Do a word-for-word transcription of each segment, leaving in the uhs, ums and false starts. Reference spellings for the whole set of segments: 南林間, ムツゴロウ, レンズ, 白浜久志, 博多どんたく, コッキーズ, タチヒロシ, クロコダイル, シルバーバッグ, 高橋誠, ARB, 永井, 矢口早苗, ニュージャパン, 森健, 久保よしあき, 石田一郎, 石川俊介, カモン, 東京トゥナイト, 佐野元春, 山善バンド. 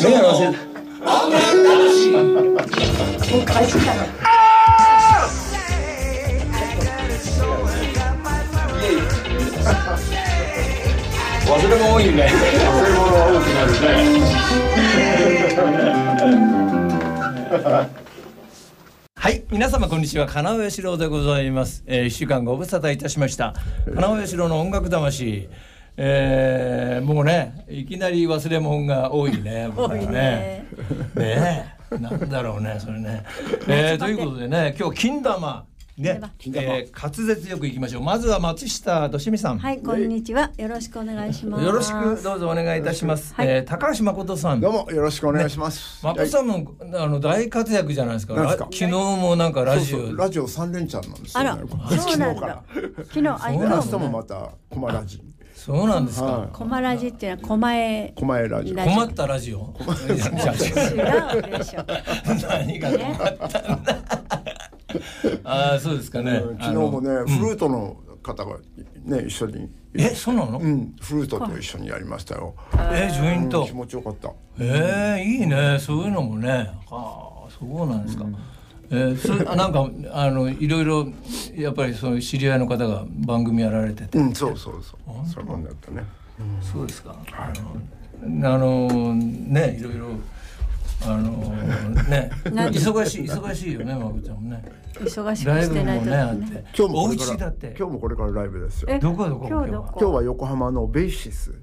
多いね。忘れ物は多くなるね。はい、皆様こんにちは、金尾嘉郎でございます。えー、いっしゅうかんご無沙汰いたしました。金尾嘉郎の音楽魂、えー、もうね、いきなり忘れ物が多いね。多いね。ねえ、なんだろうね、それね。えー、ということでね、今日金玉。ね、えー、滑舌よくいきましょう。まずは松下利美さん。はい、こんにちは。よろしくお願いします。よろしくどうぞお願いいたします。はい、えー、高橋誠さん。どうもよろしくお願いします。ね、誠さんも、はい、あの大活躍じゃないですか。なんですか。昨日もなんかラジオ、そうそうラジオ三連チャンなんですよ、ね。あら、そうなんだ。昨日あいつ明日もまたコマラジ。そうなんですか。コマラジっていうのはコマエコマエラジオ。困ったラジオ。違うでしょ。何が困ったんだ。ああそうですかね。昨日もねフルートの方がね一緒に、えそうなの？うんフルートと一緒にやりましたよ。えジョイント気持ちよかった。えいいねそういうのもね。ああそうなんですか。えそれなんかあのいろいろやっぱりそういう知り合いの方が番組やられてて。うんそうそうそう。それもんだったね。そうですか。あのねいろいろ。あのね、忙しい忙しいよね、まこちゃんもね。忙しくしてないとね。今日もお家だって。今日もこれからライブですよ。どこどこ。今日は横浜のベイシス。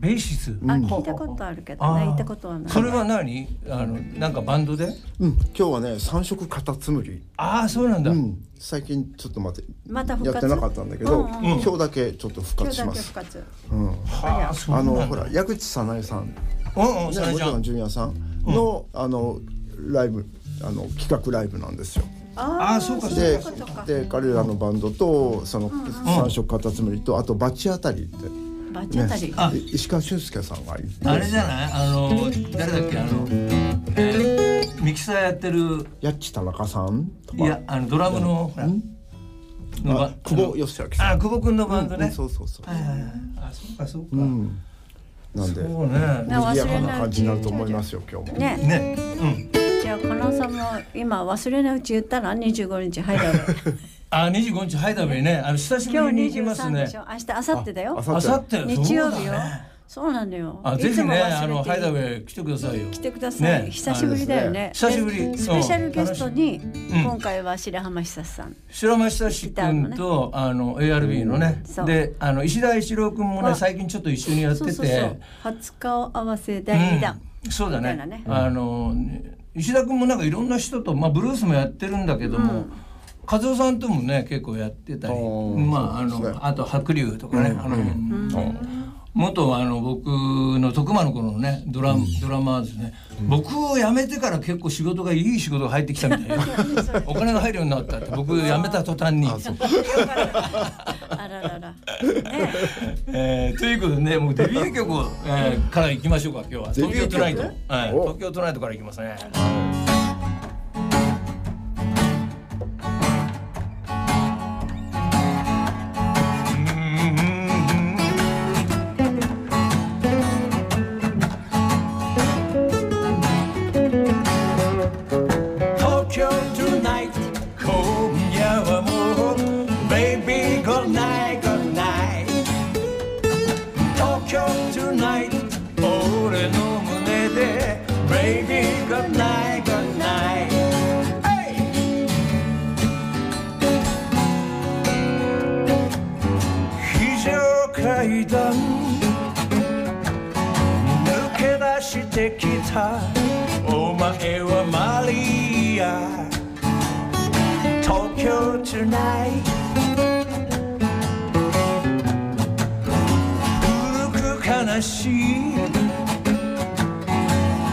ベイシス。あ、聞いたことあるけどね、行ったことはない。それは何？あのなんかバンドで？うん。今日はね、三色カタツムリ。ああ、そうなんだ。うん。最近ちょっと待って。また復活。やってなかったんだけど、今日だけちょっと復活します。今日だけ復活。うん。あのほら矢口早苗さん。うんうん。もちろんジュニアさん。のあのライブあの企画ライブなんですよ。ああそうかそうか。で彼らのバンドとその三色カタツムリとあとバチ当たりって。バチ当たり。あ石川俊介さんがいる。あれじゃないあの誰だっけあのミキサーやってるやっち田中さんとか。いやあのドラムの。の久保よしあきさん。あ久保君のバンドね。そうそうそう。はいはいはい。あそうかそうか。なんで、賑やかな感じになると思いますよ、今日も。ね、ね、うん。じゃあ、金尾さんも今忘れないうち言ったら、二十五日ハイダブル。あ、二十五日ハイダブルね、あの久しぶりに行きますね。今日二十三でしょ、明日、明後日だよ。明後日。日曜日よ。そうなんだよ。あ、ぜひね、あのハイダブル来てくださいよ。来てください。久しぶりだよね。久しぶり。スペシャルゲストに今回は白浜久志さん。白浜久志君とあの エーアールビー のね。で、あの石田一郎君もね最近ちょっと一緒にやってて。初顔合わせだいにだん。そうだね。あの石田君もなんかいろんな人とまあブルースもやってるんだけども。和夫さんともね結構やってたり、まああのあと白龍とかねあの辺。元あの僕の徳間の頃のねドラドラマーですね、うん、僕を辞めてから結構仕事がいい仕事が入ってきたみたいなお金が入るようになったって僕辞めた途端に。あららら、えー、ということでねもうデビュー曲を、えー、からいきましょうか今日は。東京トナイト、はい、東京トナイトからいきますね。お前はマリア 東京 tonight 古く悲しい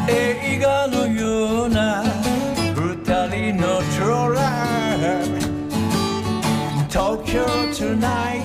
映画のような二人のドラマ 東京 tonight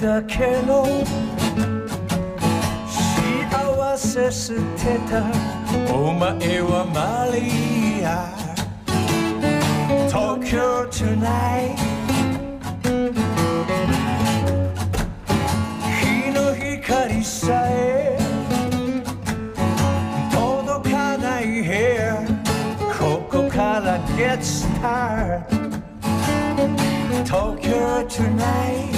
だけの幸せ捨てたお前はマリア Tokyo tonight 日の光さえ届かない Here ここから Get Started Tokyo tonight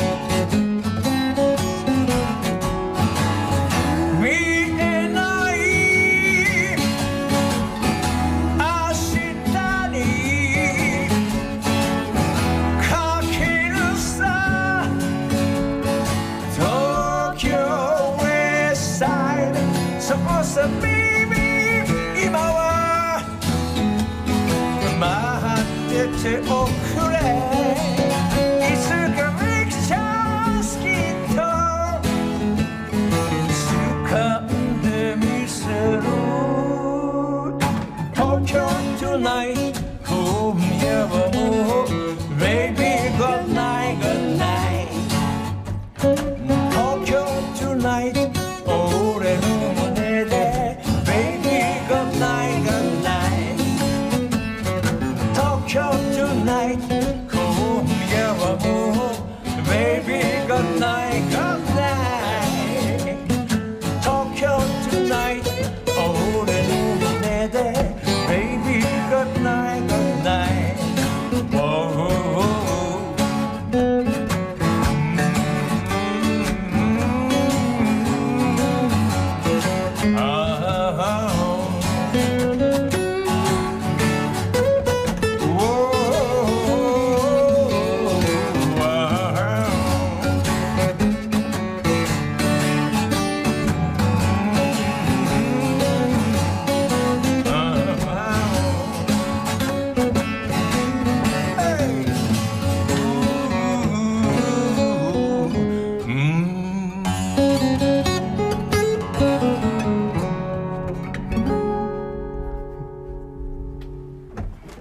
Say, oh, it's a great chance, Kito. It's a kind of Tokyo tonight. Whom you were, baby, good night, good night. Tokyo tonight. Oh, the moon, baby, good night, good night. Tokyo.Tonight, come here, baby, good night, good night. Tokyo tonight, oh, the moon, baby, good night, good night. Oh.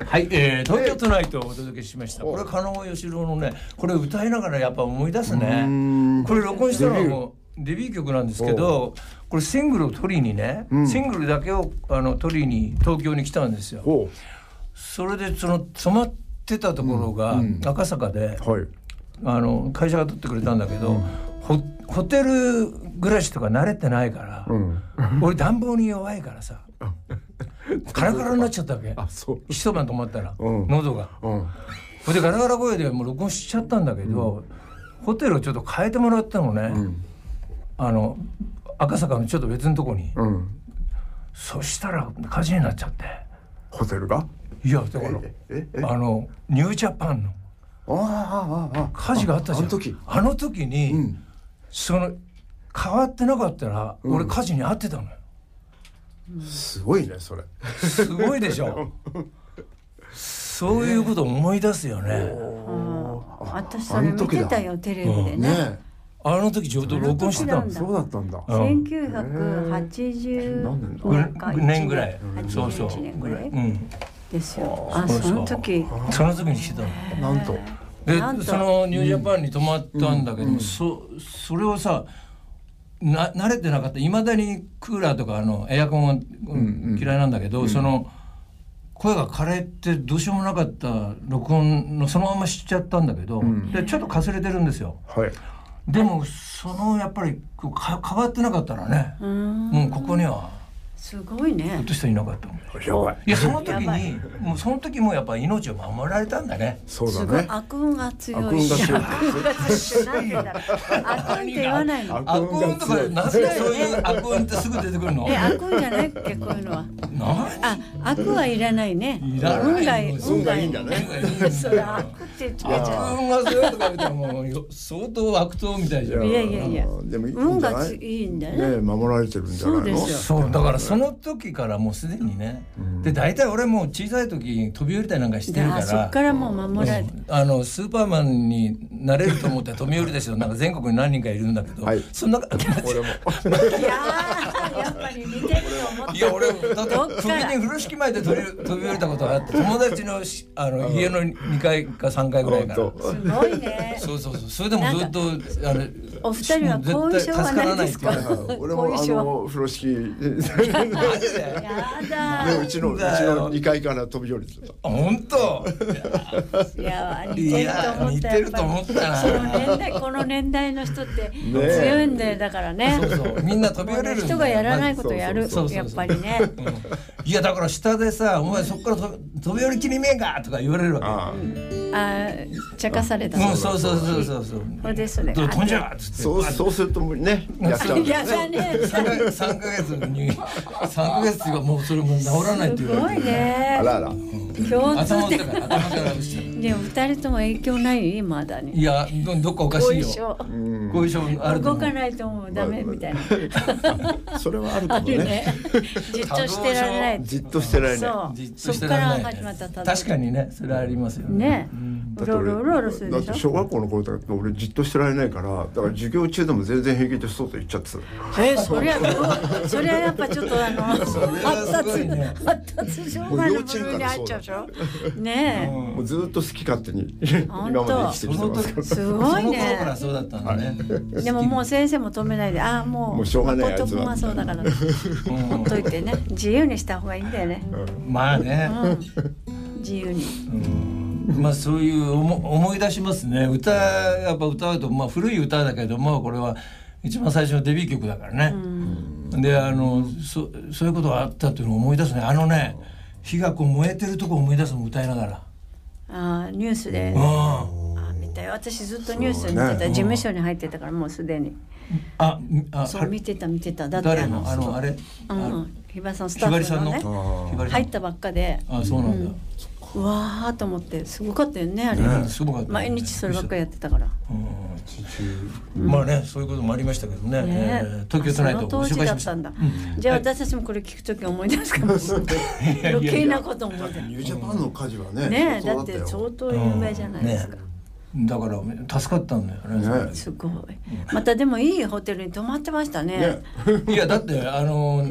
はい、えー、東京トナイトをお届けしました。これ狩野芳郎のね、これ歌いながらやっぱ思い出すね。これ録音したのはもうデビュー曲なんですけど、これシングルを取りにね、うん、シングルだけをあの取りに東京に来たんですよ。それでその泊まってたところが赤坂で、うんうん、あの会社が取ってくれたんだけど、うん、ホ, ホテル暮らしとか慣れてないから、うん、俺暖房に弱いからさカラカラになっちゃったわけ。一晩止まったら、うん、喉が、うん、それでガラガラ声でもう録音しちゃったんだけど、うん、ホテルをちょっと変えてもらったのね、うん、あの赤坂のちょっと別のとこに、うん、そしたら火事になっちゃって。ホテルがいやだからあのニュージャパンのああああ火事があったじゃん。 あ, あ, の時あの時に、うん、その変わってなかったら、うん、俺火事に遭ってたのよ。すごいねそれ。すごいでしょそういうことを思い出すよね、えー、あ私それ見てたよテレビでね。あの時ちょうど録音してたの。そうだったんだ。せんきゅうひゃくはちじゅうねんぐらい。そうそうはちじゅういちねんぐらいですよ。あその時その時にしてたの。なんとでそのニュージャパンに泊まったんだけども、それをさな慣れてなかった。いまだにクーラーとかあのエアコンは嫌いなんだけど、うんうん、その声が枯れてどうしようもなかった録音のそのまましちゃったんだけど、うん、でちょっとかすれてるんですよ、はい、でもそのやっぱりか変わってなかったらね、もうここにはすごいねほっとした人いなかったもん。やばい。いやその時にもうその時もやっぱ命を守られたんだね。そうだね。悪運が強い。悪運が強い。悪運って言わないの。悪運とかなぜそういう悪運ってすぐ出てくるの？え悪運じゃないっけこういうのは。あ悪はいらないね。運が運がいいんだね。それ悪って言っちゃう。悪運が強いとか言っても相当悪党みたいじゃん。いやいやいや。運がいいんだね。守られてるんじゃないの？そうだから。その時からもうすでにね、うん、で大体俺も小さい時飛び降りたりなんかしてるから、そっからもう守られて、あのスーパーマンになれると思って飛び降りた人なんか全国に何人かいるんだけど、はい、そんな俺もいややっぱり似てると思った。いや俺だって時に風呂敷前で飛び降りたことがあって、友達のあの家のにかいかさんさんかいぐらいから。すごいね。そうそうそう。それでもずっとあれお二人は後遺症はないですか？俺もあの風呂敷でうちのにかいから飛び降りてた。本当？いや似てると思った。この年代の人って強いんだよ。だからねみんな飛び降りる人がやらないことやるやっぱりね。いやだから下でさ、お前そっから飛び降りきりねえかとか言われるわけ。ああ、ちゃかされた。そうそうそうそうそう。これですね。飛んじゃう。そうそうするとね、やっちゃう。やだね。三ヶ月に三ヶ月がもうそれも治らないっていう。すごいね。あらあら。共通点。でも二人とも影響ないまだね。いやどどっかおかしいよ。後遺症あると動かないともうダメみたいな。それはあるかもね。じっとしてられない。じっとしてられない。そっから始まった。確かにね、それはありますよね。だって俺小学校の頃だと俺じっとしてられないから、だから授業中でも全然平気で外行っちゃってた。え、そりゃそりゃやっぱちょっとあの発達発達障害の部分に入っちゃうでしょ。ねえ。もうずっと好き勝手に今まで生きてきてます。すごいね。でももう先生も止めないで、ああもうしょうがないやつはそうだからほっといてね、自由にした方がいいんだよね。まあね、自由に。まあそういう思い出しますね。歌やっぱ歌うと、まあ古い歌だけどもこれは一番最初のデビュー曲だからね。であのそそういうことがあったっていうのを思い出すね。あのね、火がこう燃えてるとこ思い出すの歌いながら。ああニュースで。私ずっとニュース見てた、事務所に入ってたからもうすでに。ああそう見てた見てた。だってあのあのあれ。うんひばりさんスタッフのね入ったばっかで。あそうなんだ。うわーと思ってすごかったよねあれ。毎日そればっかりやってたから。まあねそういうこともありましたけどね。東京都内とご紹介しました。じゃあ私たちもこれ聞くとき思い出すかもしれない。余計なこと思って。ニュージャパンの火事はね。ねだって相当有名じゃないですか。だから助かったんだよね。すごい。またでもいいホテルに泊まってましたね。いやだってあの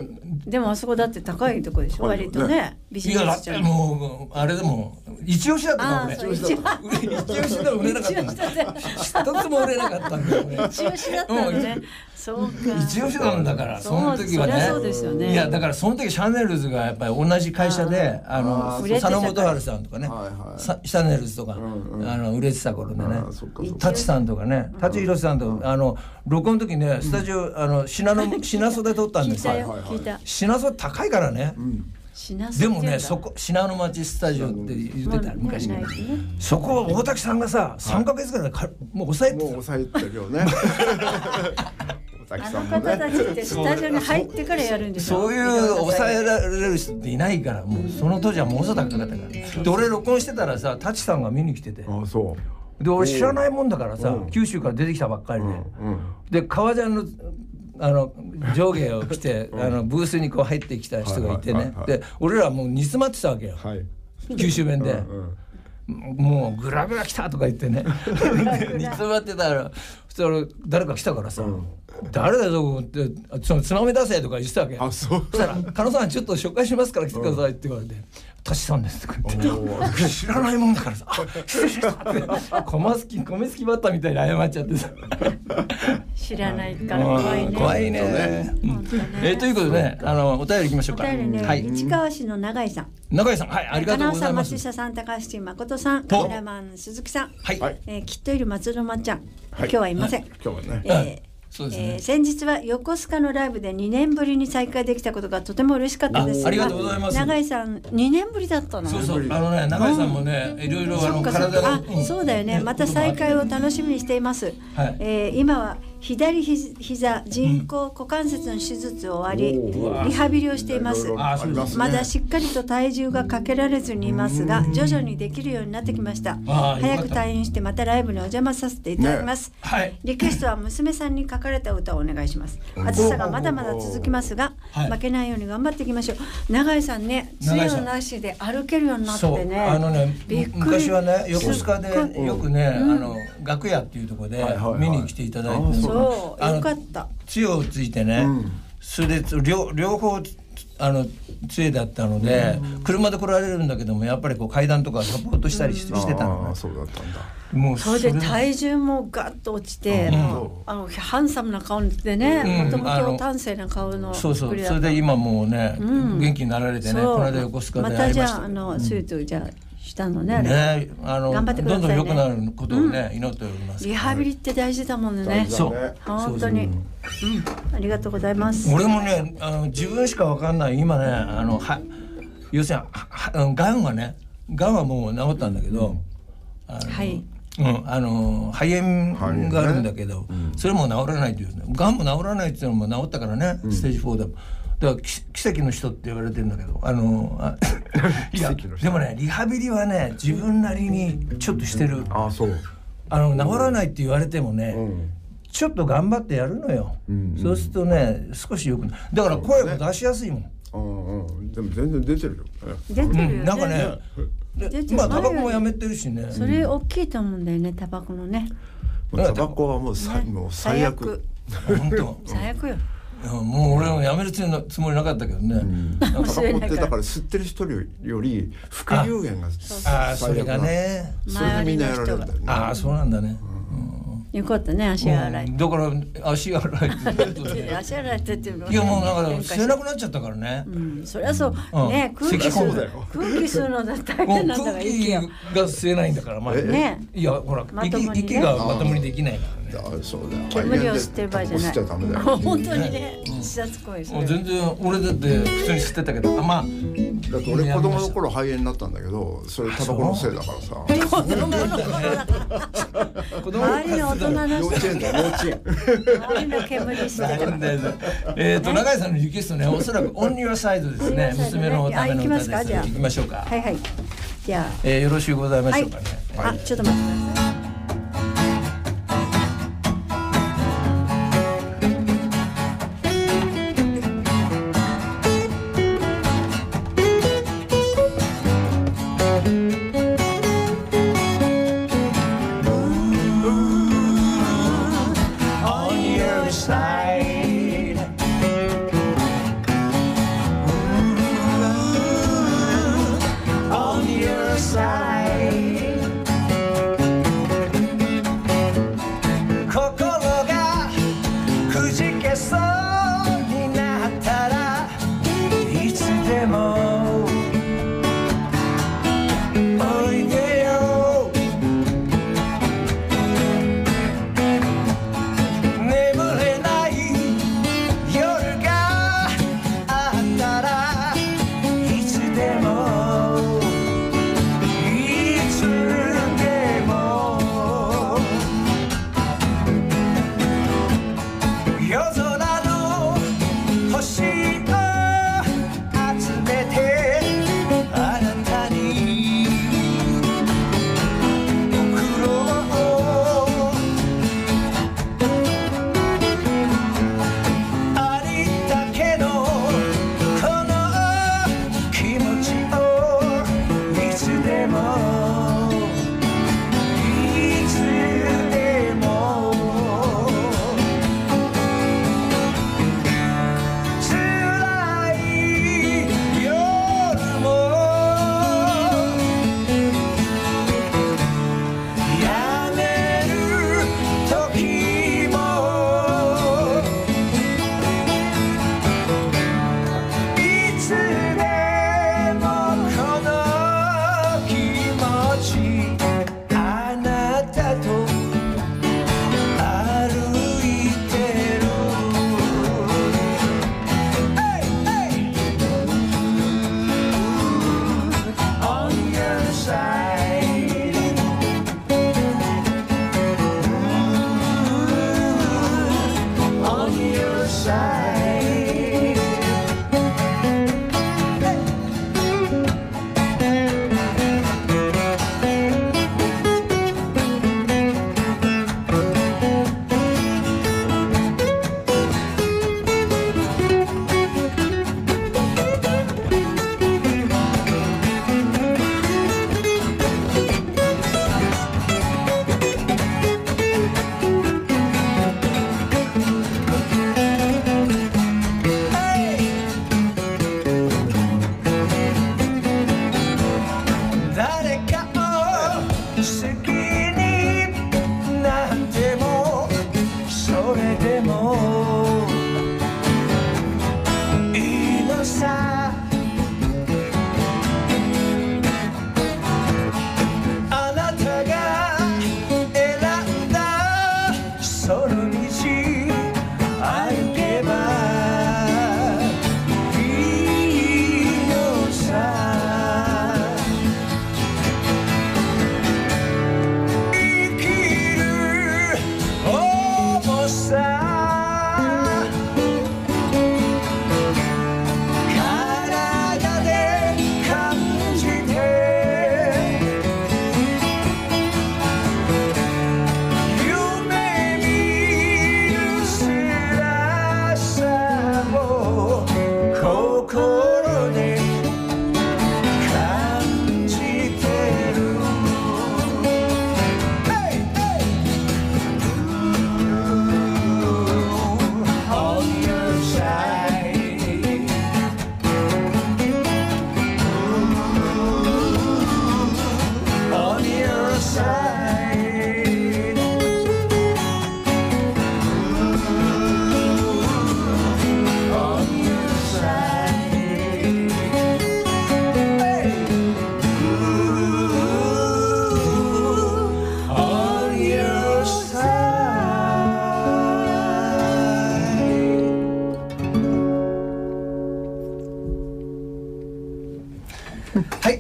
でもあそこだって高いとこでしょ割とね。ビジネスちゃん。いやもうあれでも一押しだったんだよね。一押しだ売れなかったんだよ。一つも売れなかったんだよね。一押しだったのね。そうか。一押しなんだからその時はね。いやだからその時シャネルズがやっぱり同じ会社であの佐野元春さんとかねシャネルズとかあの売れてた頃。タチさんとかね、タチヒロシさんとあの録音の時ねスタジオあの品の品袖撮ったんですよ。品袖高いからね。でもねそこ品の町スタジオって言ってた昔から。そこは大滝さんがささんかげつぐらいもう抑えてもう抑えてるよね。あの方たちってスタジオに入ってからやるんでしょ。そういう抑えられる人っていないからもうその当時はもう大高かったから。で俺録音してたらさタチさんが見に来てて。あそう。で俺知らないもんだからさ九州から出てきたばっかりでで革ジャンのあの上下を着てあのブースにこう入ってきた人がいてねで俺らはもう煮詰まってたわけよ九州弁でもうグラグラ来たとか言ってね煮詰まってたらそしたら誰か来たからさ誰だぞってつまみ出せとか言ってたわけ。そしたら「狩野さんちょっと紹介しますから来てください」って言われて。タチさんですとか言って知らないもんだからさ「コマスキ米すきバッタ」みたいに謝っちゃってさ知らないから怖いね怖いね。えということであのお便りいきましょうか。お便りね市川市の永井さん永井さんはいありがとうございます。松下さん高橋誠さんカメラマン鈴木さんきっといる松戸まっちゃん今日はいません。今日はねえー、先日は横須賀のライブでにねんぶりに再会できたことがとても嬉しかったですが、ありがとうございます。永井さんにねんぶりだったの。そうそうあのね永井さんもねいろいろあの体があそうだよね。また再会を楽しみにしています。はいえー、今は左膝人工股関節の手術を終わり、うん、リハビリをしています。まだしっかりと体重がかけられずにいますが徐々にできるようになってきました。早く退院してまたライブにお邪魔させていただきます。ねはい、リクエストは娘さんに書かれた歌をお願いします。暑さがまだまだ続きますが負けないように頑張っていきましょう。はい、永井さんね杖をなしで歩けるようになってねあのねびっくり昔はね横須賀でよくね、うん、あの楽屋っていうところで見に来ていただいてそうよかった。杖をついてね、それで両両方あの杖だったので、うん、車で来られるんだけどもやっぱりこう階段とかサポートしたりし て,、うん、してたのね。そうだったんだ。もう そ, れそれで体重もガッと落ちて、うん、あのハンサムな顔でね、もともと端正な顔のそうそう、それで今もうね、うん、元気になられてね、この間横須賀で会いました。またじゃああのスイートじゃあしたのね。ね、あの頑張ってくださいね。どんどん良くなることをね、うん、祈っております。リハビリって大事だもんね。そう本当に。うん、ありがとうございます。俺もね、あの自分しか分かんない今ね、あのは要するにがんはね、がんはもう治ったんだけど、あの、はい、うん、あの肺炎があるんだけど、ね、それも治らないというね、がんも治らないっていうのも治ったからね、うん、ステージフォーでも。だから奇跡の人って言われてるんだけど、あのあいやでもねリハビリはね自分なりにちょっとしてる。あ、そう、あの治らないって言われてもね、うん、ちょっと頑張ってやるのよ、うんうん、そうするとね少しよくなる。だから声も出しやすいもん、ね、うんうん、でも全然出てるよ、出てるよ、なんかね、まあタバコもやめてるしね、それ大きいと思うんだよね、タバコのね、タバコはもう最、ね、もう最悪、本当最悪よ。もう俺もやめるつもりなかったけどね、うん、タバコってだから吸ってる人より副流煙が、ああ、それがね、それでみんなやられるんだよね。ああ、そうなんだね、うんうん、よかったね、足洗い、うん、だから足洗い足洗いってっていうの、いやもうだから吸えなくなっちゃったからね、うん、そりゃそう、うん、ね、空気吸う空気吸うのだ大変なんだから、息が吸えないんだから、まあ、ね、いやほら、まね、息, 息がまともにできないから。そうだ、煙を吸ってる場合じゃない。本当にね、自殺行為する。全然俺だって普通に吸ってたけど、まあだって俺子供の頃肺炎になったんだけど、それタバコのせいだからさ。子供の頃だから。周りの大人の人。幼稚園だ、幼稚園。周りの煙吸ってた。えっと永井さんのリクエストね、おそらくオンリュアサイドですね。娘のための歌です。行きましょうか。はいはい。じゃあよろしゅうございましょうかね。あ、ちょっと待ってください。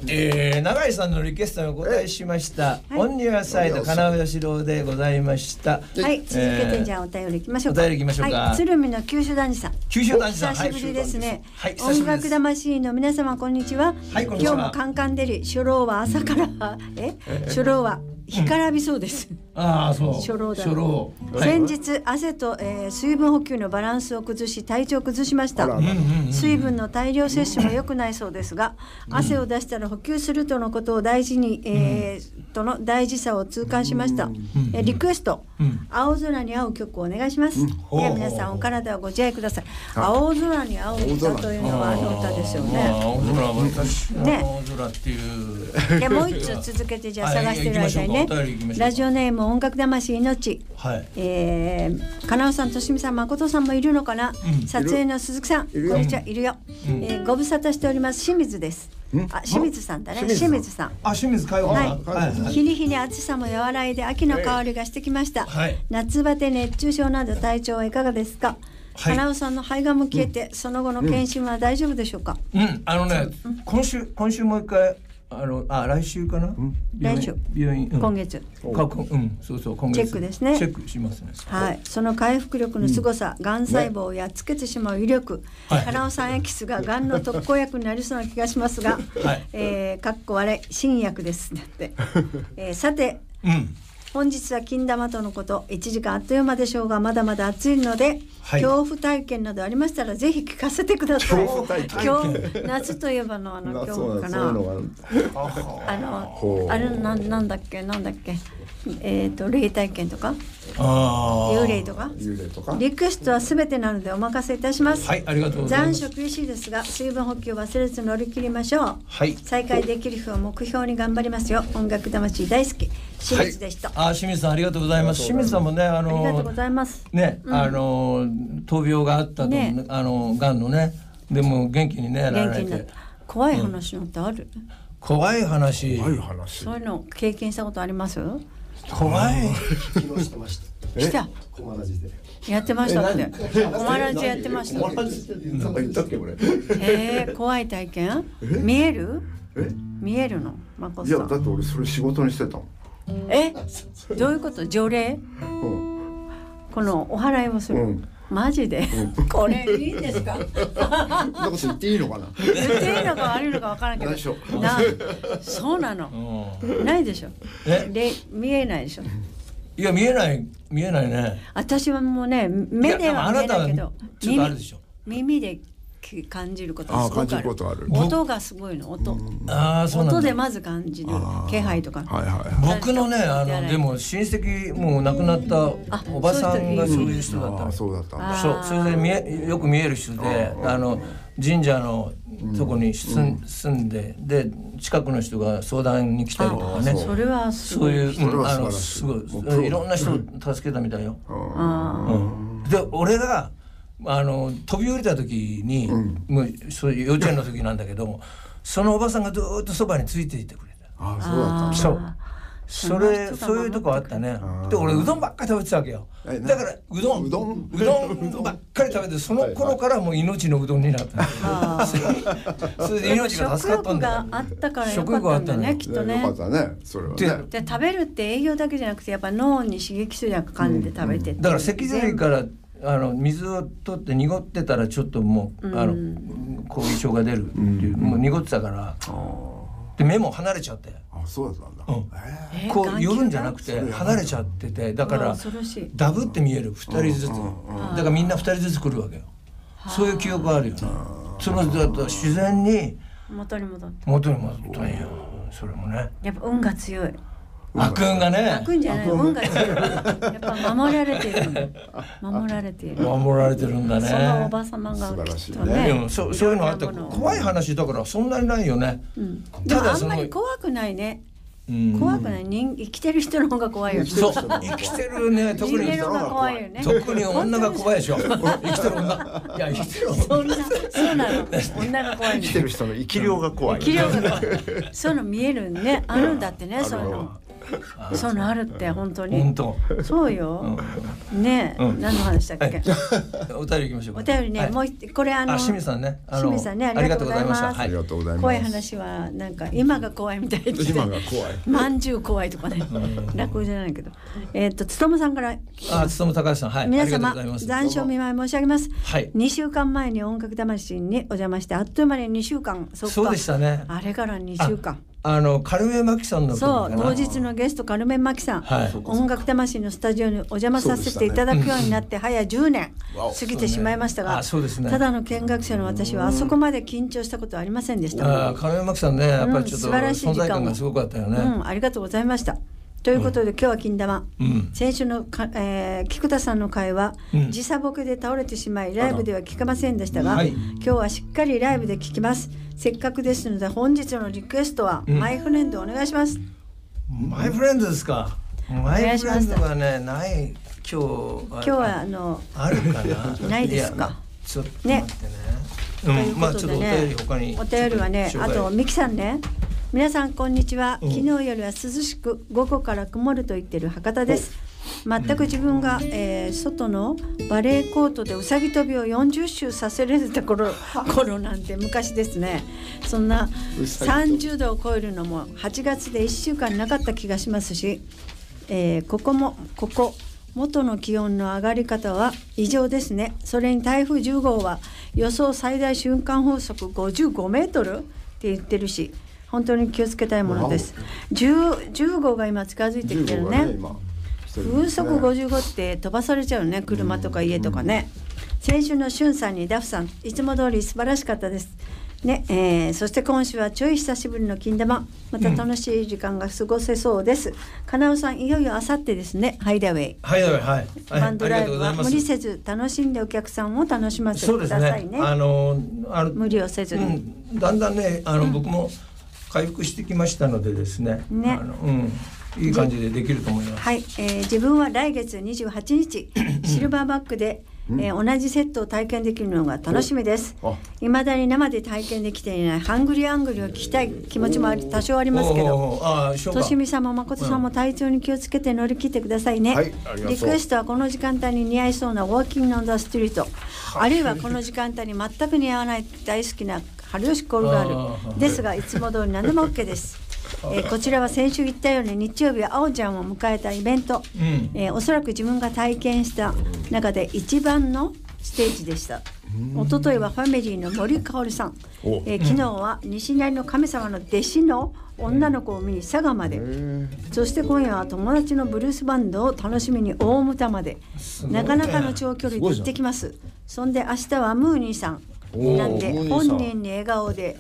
えー、永井さんのリクエストにお答えしました。オンニュアサイド金尾義郎でございました。はい、続けてじゃあお便りいきましょうか。お便りいきましょうか。鶴見の九州男児さん。九州男児さん、久しぶりですね。音楽魂の皆様こんにちは。今日もカンカンデリ初老は朝からえ初老は干からびそうです。ああそう。初老だ。初老。先日汗と、えー、水分補給のバランスを崩し体調を崩しました。水分の大量摂取も良くないそうですが、汗を出したら補給するとのことを大事に、えー、との大事さを痛感しました。えー、リクエスト、青空に合う曲をお願いします。いや皆さんお体をご自愛ください。青空に合う歌というのはあの歌ですよね。青空私ね。青空っていう。いやもう一つ続けてじゃあ探してる間にね。ラジオネーム音楽魂命、はいえー、金尾さん、としみさん、誠さんもいるのかな、うん、撮影の鈴木さん、こんにちは、いるよ、うんえー、ご無沙汰しております、清水です。あ、清水さんだね。清水さん。あ、清水海王。はい。日に日に暑さも和らいで秋の香りがしてきました。はい、夏バテ、熱中症など体調はいかがですか。はい、金尾さんの肺がんも消えて、うん、その後の検診は大丈夫でしょうか。うん、あのね、うん、今週今週もう一回。あのあ来週かな、うん、来週病院、うん、今月過去うんそうそう今月チェックですねチェックしますねはいその回復力の凄さ、うん、がん細胞をやっつけてしまう威力、はい、金尾さんエキスががんの特効薬になりそうな気がしますが、はいえー、かっこ悪い新薬ですだって、えー、さて、うん本日は金玉とのこといちじかんあっという間でしょうがまだまだ暑いので、はい、恐怖体験などありましたらぜひ聞かせてください。恐怖体験恐怖夏といえばのあの恐怖かな。あのあれな ん, なんだっけなんだっけえっ、ー、と霊体験とかあ幽霊とか幽霊とかリクエストはすべてなのでお任せいたします。はいありがとうございます。残暑厳しいですが水分補給忘れず乗り切りましょう。はい再開できる日を目標に頑張りますよ。音楽魂大好き清水でした。はいあ清水さんありがとうございます。清水さんもねあのありがとうございますね、うん、あの闘病があったと、ね、あのがんのねでも元気にねなられて怖い話なんてある、うん、怖い話怖い話そういうの経験したことあります怖い昨日してました来たコマラジでやってましたねコマラジやってましたコマラジでなんか言ったっけこれえー怖い体験見えるえ見えるのまこさんいやだって俺それ仕事にしてたもんえどういうこと条例、うん、このお払いをする、うん、マジで、うん、これいいんですかなんか言っていいのかな言っていいのか悪いのか分からんけどないでしょなそうなのないでしょで見えないでしょいや見えない見えないね私はもうね目では見えないけどちょっとあるでしょ耳で感じることがすごくある。音がすごいの音。音でまず感じる気配とか。僕のねあのでも親戚もう亡くなったおばさんがそういう人だった。そうだった。そうそれで見えよく見える人であの神社のそこに住んでで近くの人が相談に来たりとかね。それはそういうあのすごいいろんな人を助けたみたいよ。で俺があの飛び降りた時に、うん、もうそういう幼稚園の時なんだけどそのおばさんがずっとそばについていてくれた。ああそうだった。そうそれそういうとこあったね。で俺うどんばっかり食べてたわけよ。だからうどんうどんばっかり食べてその頃からもう命のうどんになった。それで命が助かったんだ。食欲があったからよかったんだよねきっとね。で食べるって栄養だけじゃなくてやっぱ脳に刺激するような感じで食べてってだから脊髄からあの水を取って濁ってたらちょっともう、うん、あの後遺症が出るっていう、うん、もう濁ってたから、うん、で目も離れちゃってあそうだったんだ、うん、こう寄るんじゃなくて離れちゃっててだからダブって見えるふたりずつだからみんなふたりずつ来るわけよ。そういう記憶があるよね。そのだと自然に元に戻った元に戻ったんよ。それもねやっぱ運が強い。悪運がね。悪運じゃない。運がやっぱ守られてる。守られてる。守られてるんだね。そのおばさまがきっとね。そうそういうのあって怖い話だからそんなにないよね。でもあんまり怖くないね。怖くない人生きてる人の方が怖いよ。そう生きてるね特に。特に女が怖いでしょ。生きてる女。いや生きてる女。そうなの。女が怖い。生きてる人の生き量が怖い。生き量が怖い。そういうの見えるねあるんだってねそういうの。そういうのあるって本当に。本当。そうよ。うん、ねえ、うん、何の話だっけ。お便り行きましょうか。お便りね、はい、もうこれあの。あ、清水さんね。清水さんね、ありがとうございました。ありがとうございます。怖い話はなんか今が怖いみたいで。今が怖い。饅頭怖いとかね。楽じゃないけど。えっとつとむさんから。あ、つとむ高橋さん、はい。皆様残暑見舞い申し上げます。はい。にしゅうかんまえに音楽魂にお邪魔してあっという間ににしゅうかん。そうでしたね。あれからにしゅうかん。あのカルメマキさんのそう当日のゲストカルメマキさん、はい、音楽魂のスタジオにお邪魔させていただくようになって早じゅうねん過ぎてしまいましたが、ただの見学者の私はあそこまで緊張したことはありませんでした。カルメマキさんね、やっぱりちょっと存在感がすごかったよね、うん、ありがとうございました。ということで、うん、今日は金玉、うん、先週の、えー、菊田さんの会は、うん、時差ボケで倒れてしまいライブでは聞かませんでしたが、はい、今日はしっかりライブで聞きます。せっかくですので本日のリクエストは、うん、マイフレンドお願いします。マイフレンドですか。マイフレンドがねない。今日今日はあのあるかなないですか。ちょっと待ってね、ということでね、お便りはね、あとミキさんね、皆さんこんにちは。昨日よりは涼しく午後から曇ると言ってる博多です。全く自分が、えー、外のバレーコートでうさぎ跳びをよんじゅっ周させれた頃、頃なんて昔ですね。そんなさんじゅうどを超えるのもはちがつでいっしゅうかんなかった気がしますし、えー、ここもここ元の気温の上がり方は異常ですね。それに台風じゅう号は予想最大瞬間風速ごじゅうごメートルって言ってるし、本当に気をつけたいものです。 10, じゅう号が今近づいてきてる ね, ね, てるね。風速ごじゅうごって飛ばされちゃうね、車とか家とかね、うん、先週のしゅんさんにダフさんいつも通り素晴らしかったですね、えー、そして今週はちょい久しぶりの金玉、また楽しい時間が過ごせそうです、うん、かなおさんいよいよあさってですね、ハイダウェイハイダウェイ、はい、バンドライブは無理せず楽しんでお客さんを楽しませてください ね, ねあのあの無理をせずに、うん、だんだんねあの、うん、僕も回復してきましたのでですね。ね、あの、うん、いい感じでできると思います。はい、えー、自分は来月にじゅうはちにちシルバーバックで、えー、同じセットを体験できるのが楽しみです。いまだに生で体験できていないハングリーアングリーを聞きたい気持ちもあり多少ありますけど、としみさんも誠さんも体調に気をつけて乗り切ってくださいね。はい、リクエストはこの時間帯に似合いそうなウォーキングオンザストリート、あるいはこの時間帯に全く似合わない大好きな春吉コールがあるですが、いつも通り何でも OK です、えー、こちらは先週言ったように日曜日はあおちゃんを迎えたイベント、うん、えー、おそらく自分が体験した中で一番のステージでした。一昨日はファミリーの森かおるさん、えー、昨日は西成の神様の弟子の女の子を見に佐賀まで、そして今夜は友達のブルースバンドを楽しみに大牟田まで、なかなかの長距離で行ってきます。そんで明日はムーニーさんなんで本人に笑顔で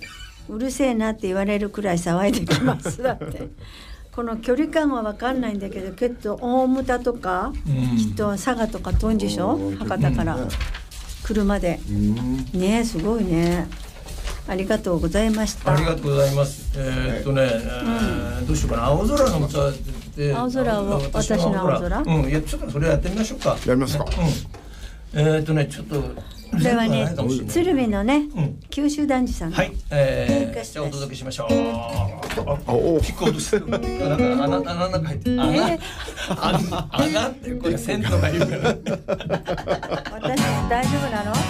うるせえなって言われるくらい騒いできますだってこの距離感は分かんないんだけど、きっと大牟田とか、うん、きっと佐賀とか遠いんでしょ、博多から車で、うん、ねえすごいね、ありがとうございました。ありがとうございます。えー、っとね、うん、どうしようかな、青空の歌で青空を私の青空、うん、いやちょっとそれやってみましょうか。やりますか。うん、えー、っとねちょっとこれはね、鶴見のね、九州男児さんのリクエストです。じゃあお届けしましょう。キック落としてる。なんか穴の中入ってる。穴穴ってこれ線とか言うから。私大丈夫なの？「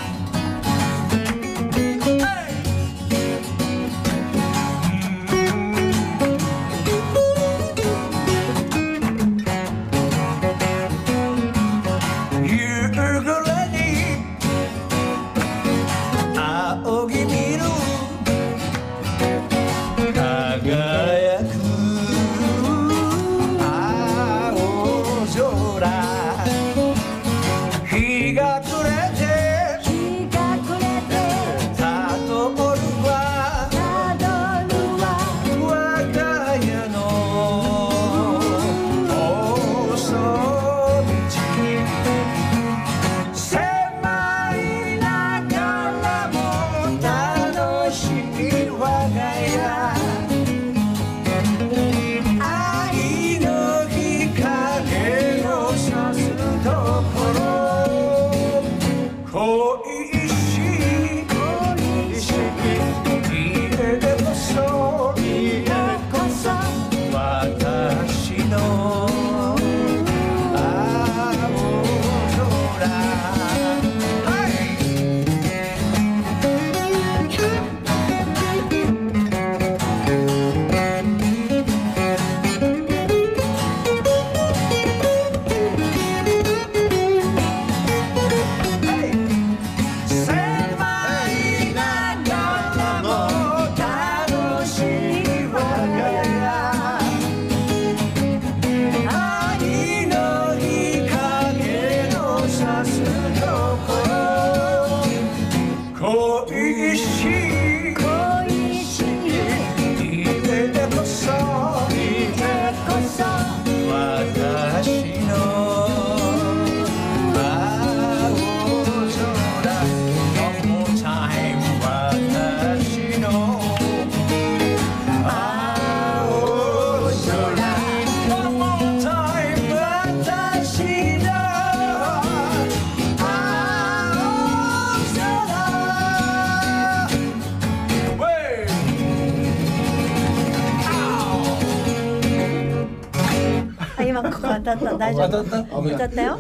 たった、大丈夫、当たったよ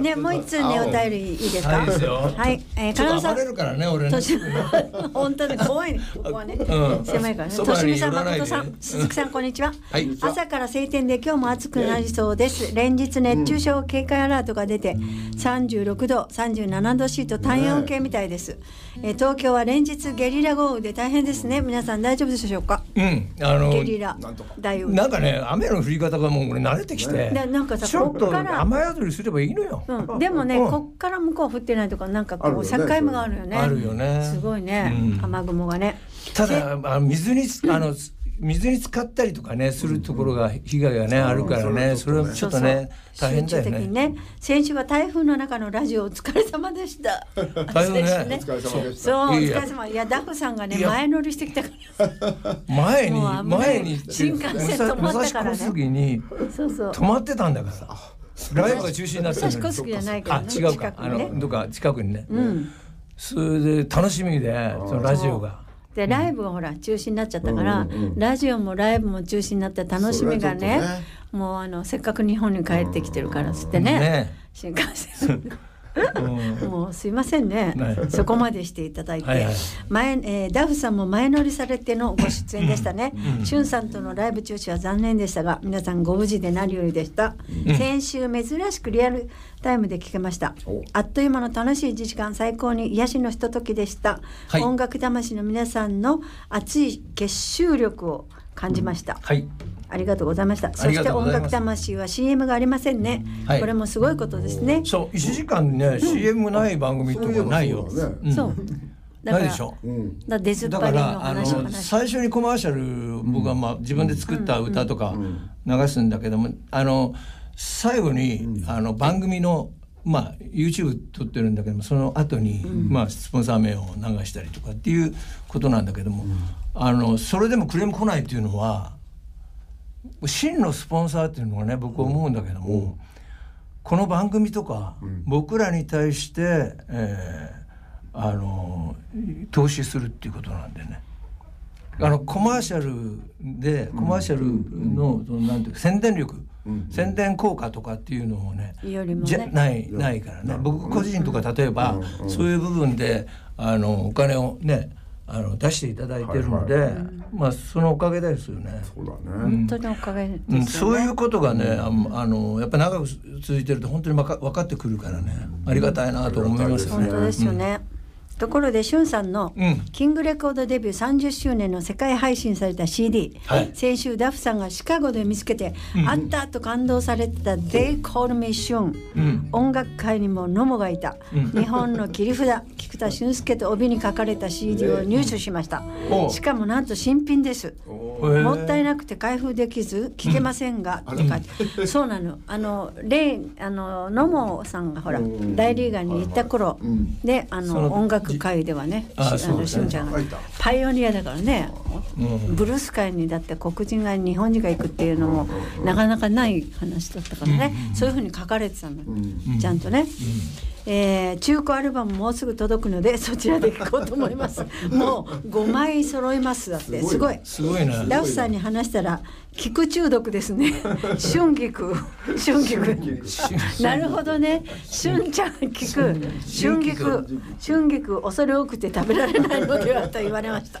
ね。もう一通ね、お便りいいですか。はい、カラオさん暴れるからね、俺ね、本当に怖いね、ここはね、狭いからね。としみさん、誠さん、鈴木さん、こんにちは。朝から晴天で今日も暑くなりそうです。連日熱中症警戒アラートが出てさんじゅうろくど、さんじゅうななどシーと体温計みたいです。東京は連日ゲリラ豪雨で大変ですね。皆さん大丈夫でしょうか。うん、あのゲリラ大雨、なんかね、雨の降り方がもうこれ慣れてきて、なんかさ、ちょっと雨宿りすればいいのよ。うん、でもね、うん、こっから向こう降ってないとか、なんかこう境目があるよね。あるよね。すごいね、うん、雨雲がね。ただ、あ、水にあの水に浸かったりとかね、するところが被害がね、あるからね、それはちょっとね、大変だよね。先週は台風の中のラジオ、お疲れ様でした。台風ね。そう、お疲れ様。いや、ダフさんがね、前乗りしてきたから。前に、前に、新幹線止まったからね。武蔵小杉に止まってたんだから。ライブが中止になってる。武蔵小杉じゃないからね。あ、違うか。あの、どっか近くにね。それで楽しみで、そのラジオが。で、ライブがほら中止になっちゃったから、ラジオもライブも中止になって楽しみがね、もうあのせっかく日本に帰ってきてるからっつってね、新幹線もうすいませんね、そこまでしていただいて。前ダフさんも前乗りされてのご出演でしたね。しゅんさんとのライブ中止は残念でしたが、皆さんご無事で何よりでした。先週珍しくリアルタイムで聞けました。あっという間の楽しい時間、最高に癒しのひとときでした。はい、音楽魂の皆さんの熱い結集力を感じました。はい、ありがとうございました。そして音楽魂は シーエム がありませんね。はい、これもすごいことですね。そう、いちじかんね、うん、シーエム ない番組とかないよ。そう。ないでしょ。だからあの最初にコマーシャル、僕はまあ自分で作った歌とか流すんだけども、あの最後にあの番組のまあ YouTube 撮ってるんだけども、その後にまあスポンサー名を流したりとかっていうことなんだけども、あのそれでもクレーム来ないっていうのは。真のスポンサーっていうのはね、僕思うんだけども、うん、この番組とか、うん、僕らに対して、えー、あの投資するっていうことなんでね、あのコマーシャルで、コマーシャルの、うん、なんていうか宣伝力、うん、宣伝効果とかっていうのもね、じゃないないからね、僕個人とか例えば、うん、そういう部分であのお金をね、あの出していただいてるので、まあそのおかげですよね。そうだね。本当におかげですよね。そういうことがね、あのやっぱ長く続いてると本当にわか分かってくるからね、ありがたいなと思いますよね。本当ですよね。ところでしゅんさんのキングレコードデビューさんじゅっしゅうねんの世界配信された シーディー、はい、先週ダフさんがシカゴで見つけて、うん、あったと感動されてた They Call Me シュン、音楽界にもノモがいた、うん、日本の切り札菊田俊介と帯に書かれた シーディー を入手しました。えー、しかもなんと新品です。えー、もったいなくて開封できず聞けませんが、うん、ってそうなの、あのレイあのノモさんがほら大リーガーに行った頃で、あの音楽界ではね、しゅんちゃんがパイオニアだからね、ブルース界にだって黒人が日本人が行くっていうのもなかなかない話だったからね、そういうふうに書かれてたんだ、ちゃんとね。えー、中古アルバムもうすぐ届くので、そちらで聴こうと思います。もうごまい揃います。だってすごい、すごいな。ダフさんに話したら菊中毒ですね。春菊、春菊、なるほどね。春ちゃん菊、春菊、春菊、恐れ多くて食べられないのではと言われました。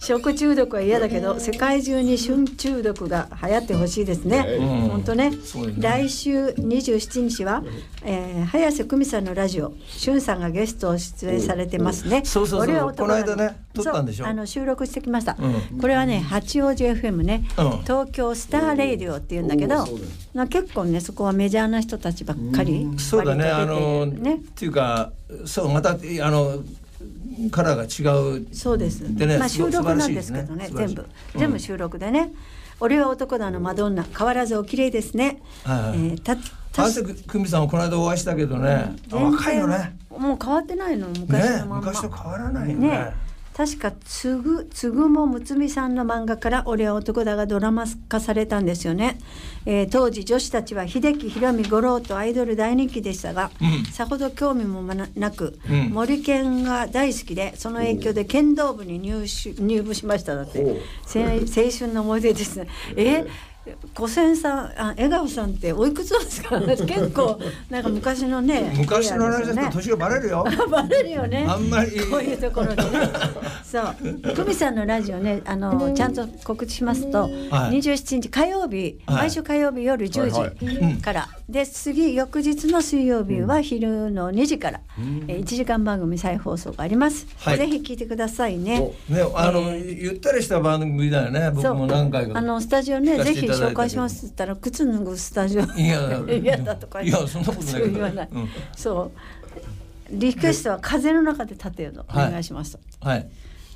食中毒は嫌だけど、世界中に春中毒が流行ってほしいですね。本当ね。来週にじゅうしちにちは、えー、早瀬久美さんのラジオ、しゅんさんがゲストを出演されてますね。そうそうそう。この間ね、撮ったんでしょ。あの収録してきました。うん、これはね、八王子 エフエム ね、うん、東京スターレディオっていうんだけど、な結構ねそこはメジャーな人たちばっかり。うん、そうだね。あのねっていうか、そうまたあの。カラーが違う。そうです。でね、まあ収録なんですけどね、全部全部収録でね。俺は男だのマドンナ、変わらずお綺麗ですね。え、た早瀬久美さんはこの間お会いしたけどね、若いよね。もう変わってないの、昔のまんま。昔と変わらないよね。確かつぐつぐもむつみさんの漫画から俺は男だがドラマ化されたんですよね。えー、当時女子たちは秀樹、ひろみ、五郎とアイドル大人気でしたが、うん、さほど興味もなく、うん、森健が大好きで、その影響で剣道部に入部しました。だって青春の思い出ですね。えー小千さん、あ、江川さんっておいくつですか？結構なんか昔のね昔の話だと年がバレるよバレるよね、あんまりこういうところでねそう久美さんのラジオね、あのちゃんと告知しますと、はい、にじゅうしちにち火曜日、はい、毎週火曜日夜じゅうじから、はいはい、で次翌日の水曜日は昼のにじから、うん、えいちじかん番組再放送があります、はい、ぜひ聞いてくださいね。ね、あの、えー、ゆったりした番組だよね。僕も何回かあのスタジオね、ぜひ紹介しますって言ったら靴脱ぐスタジオ嫌だとか言って、いやそんなことないけど、言わない、うん、そうリクエストは風の中で立てよとお願いしました。はい、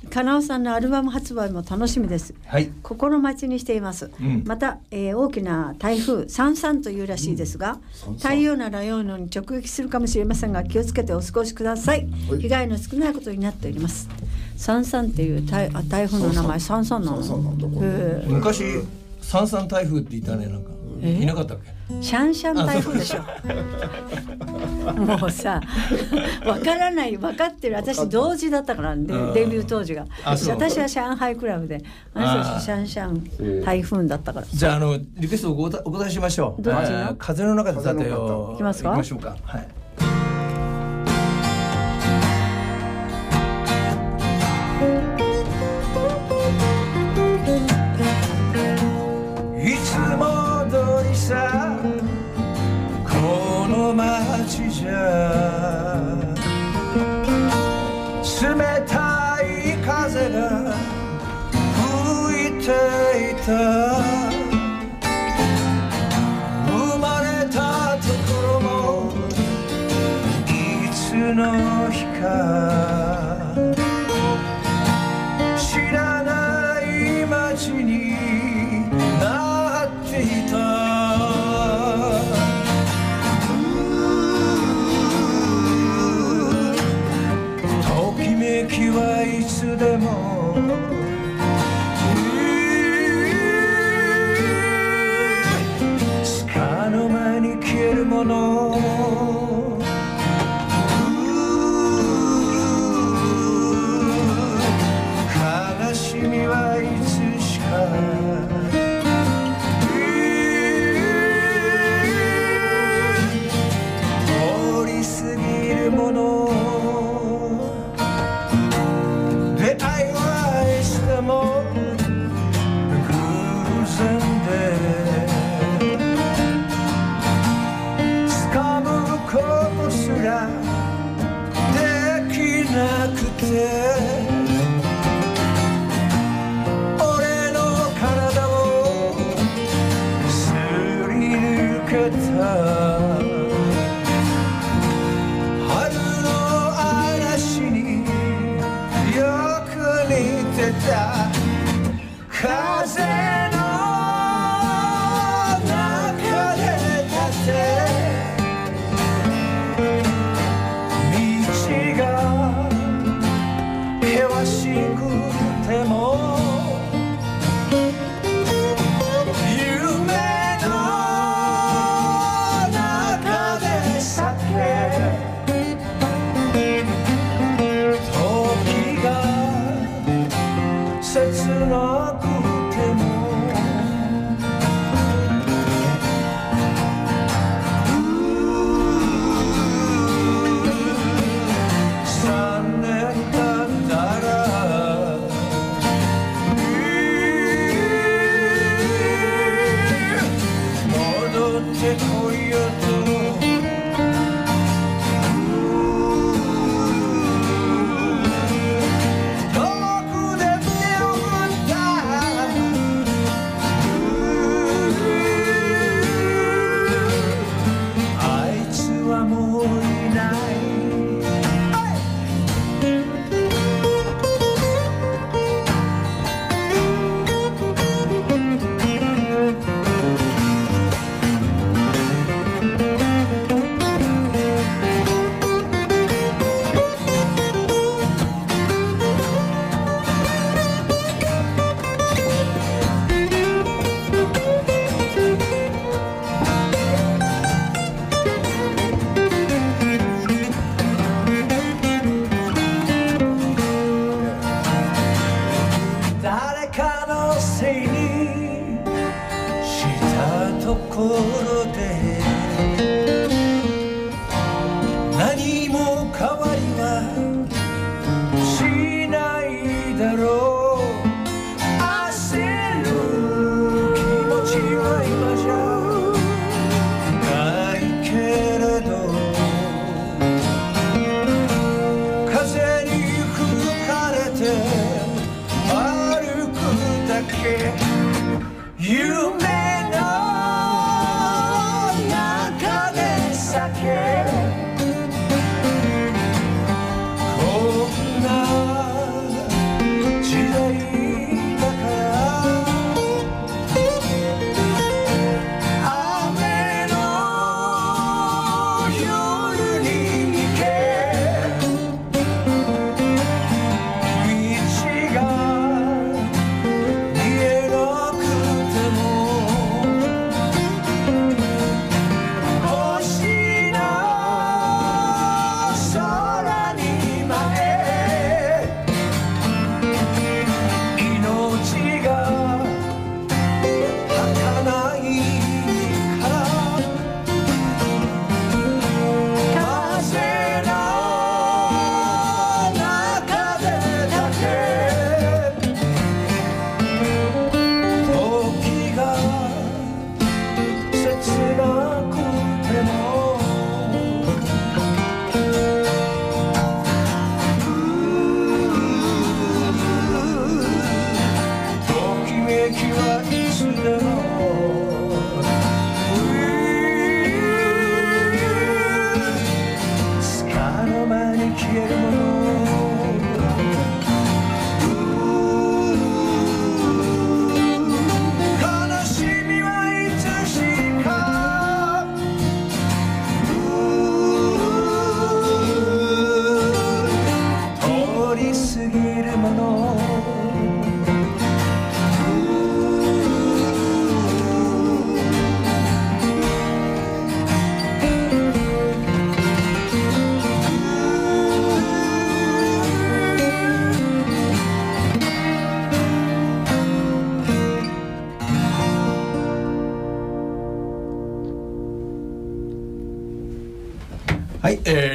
かなおさんのアルバム発売も楽しみです。はい、心待ちにしています。うん、また、えー、大きな台風さんじゅうさんというらしいですが、うん、太陽ならようのに直撃するかもしれませんが気をつけてお過ごしください。はい、被害の少ないことになっております。さんじゅうさんっていう台風の名前さんじゅうさんなの？昔さんじゅうさん台風っていたね。なんかいなかったっけ？シャンシャン台風でしょもうさ分からない、分かってる。私同時だったからね、デビュー当時が。私は上海クラブで、あの人シャンシャン台風だったから。じゃあ、あのリクエストをお答えしましょう。どっちの？風の中で立てよう。いきますか？いきましょうか。はい、冷たい風が吹いていた。生まれたところもいつの日か知らない街になっていた。いつでもつかの間に消えるもの。悲しみはいつしか通り過ぎるもの。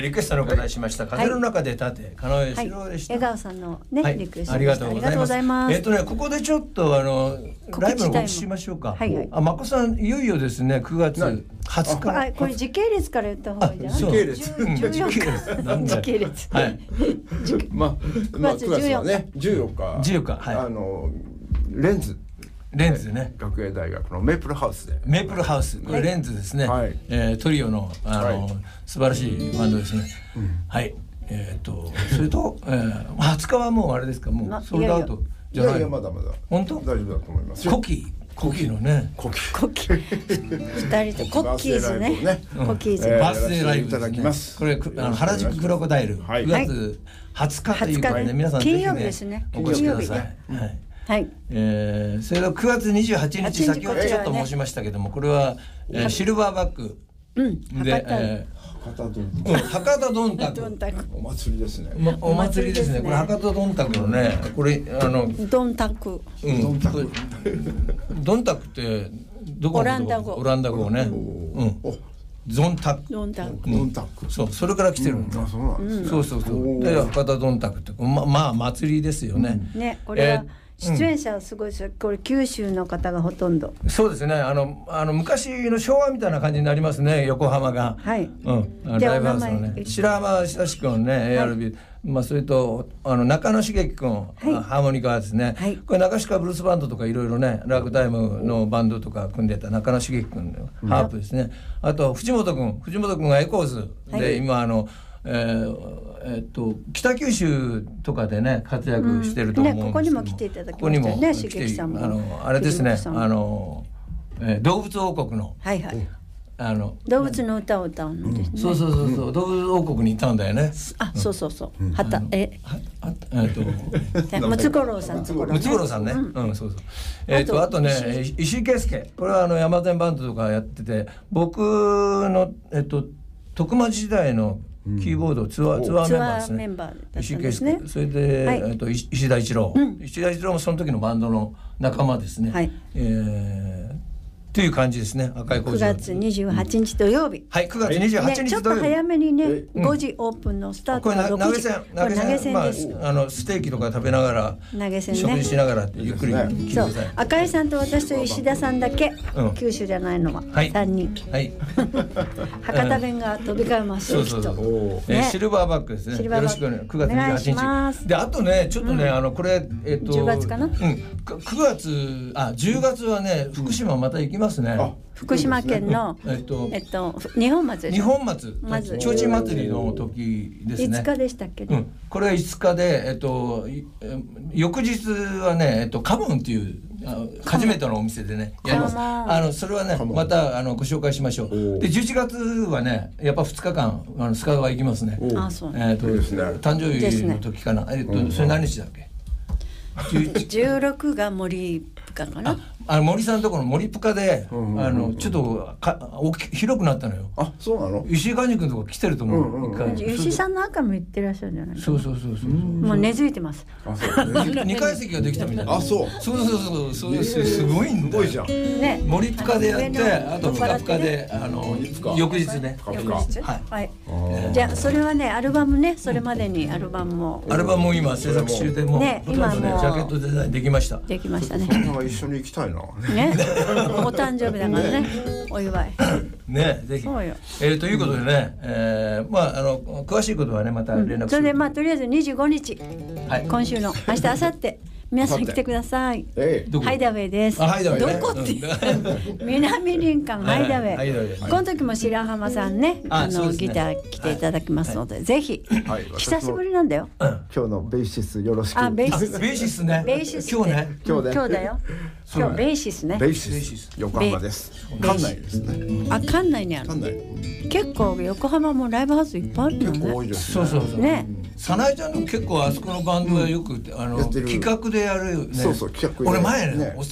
リクエストのお答えしました。風の中で立て、カノエシロでした。江川さんのね、リクエストありがとうございます。えっとね、ここでちょっとあのライブの告知しましょうか。あ、まこさんいよいよですね、くがつはつか。これ時系列から言った方がいいじゃん。時系列。時系列。はい。まあまあくがつはね、じゅうよっか。じゅうよっか。はい。あのレンズ。レンズね、学芸大学のメープルハウスで、メープルハウス、これレンズですね、トリオの素晴らしいバンドですね。はい、えっとそれとはつかはもうあれですか、もうソールドアウトじゃない？いやいや、まだまだ本当大丈夫だと思います。コキコキのね、コキコキふたりとコッキーズね、コッキーズバースデーライブいただきます。これ原宿クロコダイルくがつはつかということで、皆さん金曜日ですね、お越しください。はい、はい、えー、それがくがつにじゅうはちにち、先ほどちょっと申しましたけども、これはシルバーバッグで博多どんたくお祭りですね。お祭りですね。これ博多どんたくのね、これあのどんたくどんたくってどこのオランダ語、オランダ語ね、ゾンタク、ゾンタク、そう、それから来てるんだ。そうそうそう。で博多どんたくってままあ祭りですよね。ね、これは。出演者はすごいですよ、これ九州の方がほとんど。そうですね、あのあの昔の昭和みたいな感じになりますね、横浜が。はい、うん、ライブハウスのね、白浜久志君ね、 エーアールビー、 まあそれとあの中野茂樹君、ハーモニカですね。これ中鹿ブルースバンドとかいろいろね、ラグタイムのバンドとか組んでた中野茂樹君のハープですね。あと藤本君、藤本君がエコーズで今あのえーえー、と北九州とかでね活躍してると思うんですけど、うんね、ここにも来ていただきましたよね、茂樹さんも。あのあれですね、あの、えー、動物王国の、はいはい、あの動物の歌を歌うんですね、うん、そうそうそうそう、うん、動物王国にいたんだよね。あ、そうそうそう、はた、えムツゴロウさん、ムツゴロウさんね、うん、そうそう。えっとあとね、石井圭介、これはあの山善バンドとかやってて、僕のえっと徳間時代のキーボードツアーツアーメンバーですね。それでえっと石田一郎、石田一郎もその時のバンドの仲間ですね。という感じですね。赤い工場。くがつにじゅうはちにち土曜日。はい、くがつにじゅうはちにち。ちょっと早めにね、ごじオープンのスタート。これ投げ銭、投げ銭です。あのステーキとか食べながら、食事しながらゆっくり来てください。赤井さんと私と石田さんだけ、九州じゃないのはさんにん。はい。博多弁が飛び交います。そうそうそう。シルバーバッグですね。よろしくね。くがつにじゅうはちにち。で、あとね、ちょっとね、あのこれえっとじゅうがつかな。うん。くがつ、あ、じゅうがつはね、福島また行きます。福島県の日本松、日本松ちょうちん祭りの時ですね。いつかでしたっけね。これはいつかで、翌日はねカモンっていう初めてのお店でねやります。あのそれはねまたご紹介しましょう。でじゅういちがつはねやっぱふつかかんスカウト行きますね。誕生日の時かな。それ何日だっけ。じゅうろくが森プカかな。あの森さんのところの森プカで、あのちょっとかお広くなったのよ。あ、そうなの。石井寛二君とか来てると思う。石井さんの赤も行ってらっしゃるんじゃない。そうそうそうそう。もう根付いてます。二階席ができたみたいな。あ、そう。そうそうそうそう。すごいんだ。すごいじゃん。ね。森プカでやって、あとプカプカであの翌日ね。翌日。はい。じゃあそれはねアルバムね、それまでにアルバムも。アルバムも今制作中でもうほとんどね。ジャケットデザインできました。できましたね。一緒に行きたいな。ね、お誕生日だからね、お祝い。ね、ぜひ。えということでね、ええ、まああの詳しいことはねまた連絡。それでまあとりあえずにじゅうごにち、今週の明日明後日皆さん来てください。ハイダウェイです。どこって？南林間ハイダウェイ。この時も白浜さんね、あのギター来ていただきますので、ぜひ。久しぶりなんだよ。今日のベーシスよろしく。あ、ベーシス。ベーシスね。ベーシス。今日ね。今日だよ。今日ベーシスね。ベーシス。横浜です。館内ですね。あ、館内にある。館内。結構横浜もライブハウスいっぱいあるよね。結構多いです。そうそうそう。ね。早苗ちゃんの結構あそこのバンドはよくあの企画でやるね。そうそう企画。俺前ねお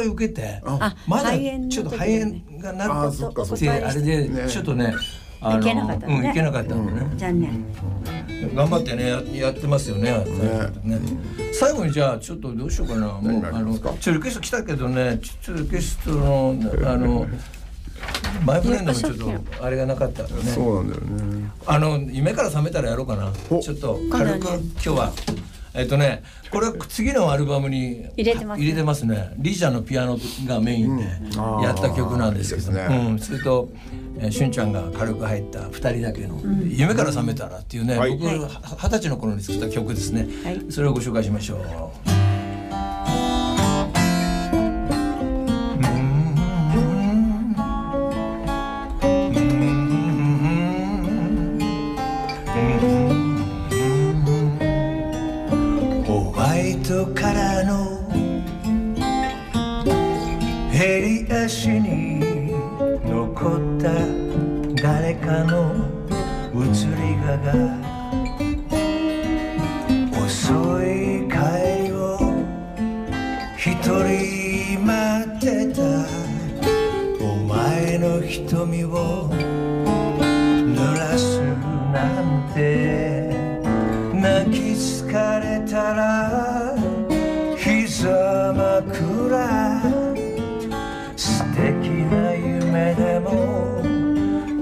誘い受けて、まだちょっと肺炎がなっててあれでちょっとね行けなかったね。行けなかったのね。残念。頑張ってねやってますよね。最後にじゃあちょっとどうしようかな。もうあのちょっとリクエスト来たけどね、ちょっとリクエストのあの。マイプレンドもちょっとあれがなかったね。そうなんだよね。あの夢から覚めたらやろうかな。ちょっと軽く今日はえっとね、これは次のアルバムに入れてますね。入れてますね。リジャのピアノがメインでやった曲なんですけど、うん、それとしゅんちゃんが軽く入ったふたりだけの「夢から覚めたら」っていうね、僕が二十歳の頃に作った曲ですね。それをご紹介しましょう。からの減り足に残った誰かの映り画が遅い帰りを一人待ってた。お前の瞳を濡らすなんて泣き疲れたら膝枕、素敵な夢でも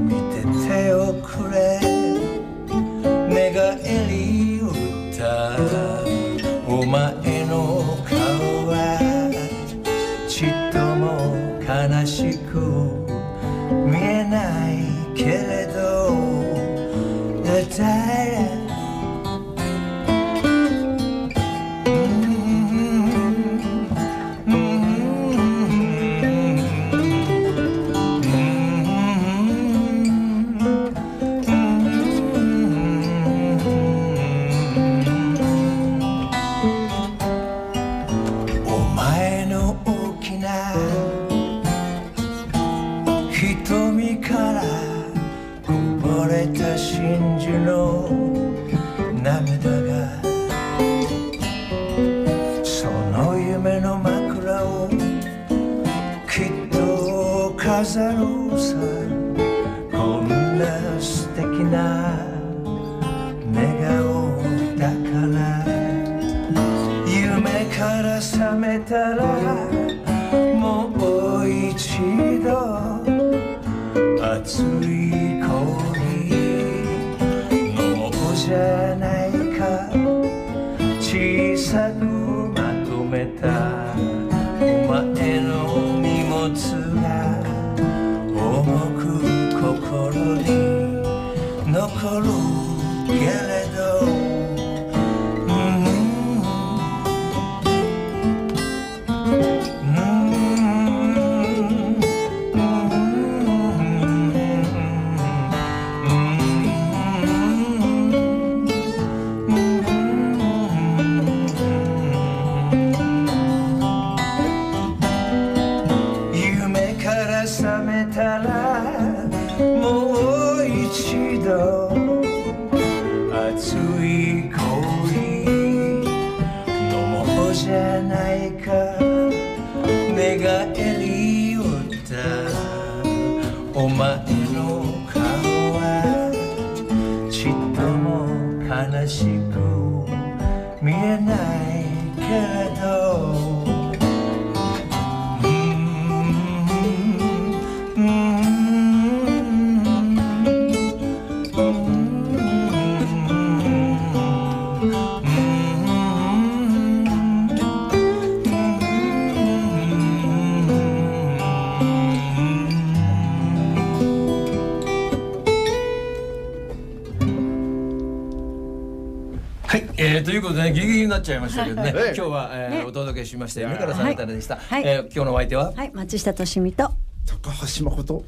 見てておくれ。寝返り打ったお前の顔はちっとも悲しく見えないけれど、だいギリギリになっちゃいましたけどね、今日はお届けしました夢から覚めたらでした。今日のお相手は松下俊美と高橋誠、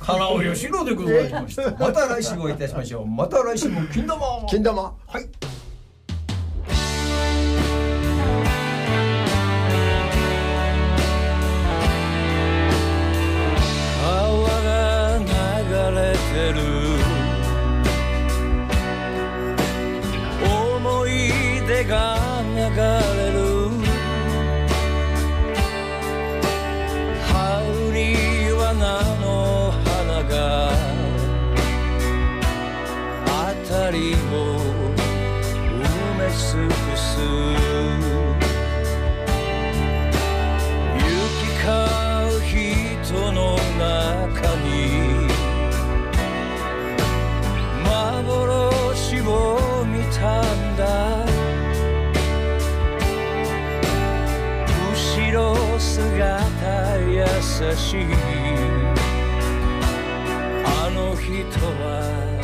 花尾芳郎でございました。また来週お会いいたしましょう。また来週も金玉金玉、はい、川が流れてるが流れる。羽織は菜の花があたりを埋め尽くす。行き交う人の中にしいあの人は